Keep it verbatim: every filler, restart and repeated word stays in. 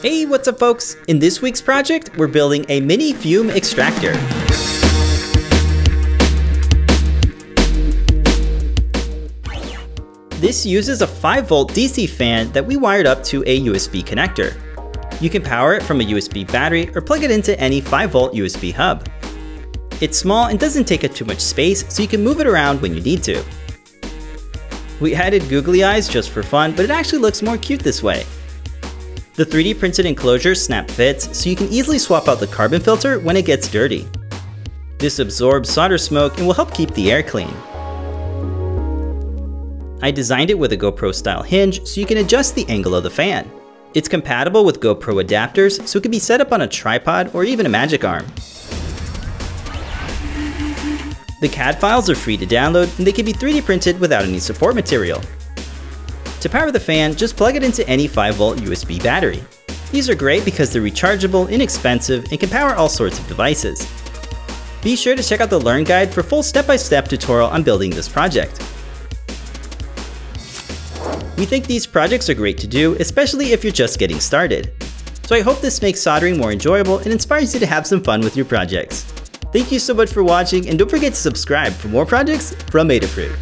Hey, what's up folks? In this week's project, we're building a mini fume extractor. This uses a five volt D C fan that we wired up to a U S B connector. You can power it from a U S B battery or plug it into any five volt U S B hub. It's small and doesn't take up too much space, so you can move it around when you need to. We added googly eyes just for fun, but it actually looks more cute this way. The three D printed enclosure snap fits, so you can easily swap out the carbon filter when it gets dirty. This absorbs solder smoke and will help keep the air clean. I designed it with a GoPro style hinge so you can adjust the angle of the fan. It's compatible with GoPro adapters, so it can be set up on a tripod or even a magic arm. The C A D files are free to download and they can be three D printed without any support material. To power the fan, just plug it into any five volt U S B battery. These are great because they're rechargeable, inexpensive, and can power all sorts of devices. Be sure to check out the Learn Guide for full step-by-step tutorial on building this project. We think these projects are great to do, especially if you're just getting started. So I hope this makes soldering more enjoyable and inspires you to have some fun with your projects. Thank you so much for watching, and don't forget to subscribe for more projects from Adafruit.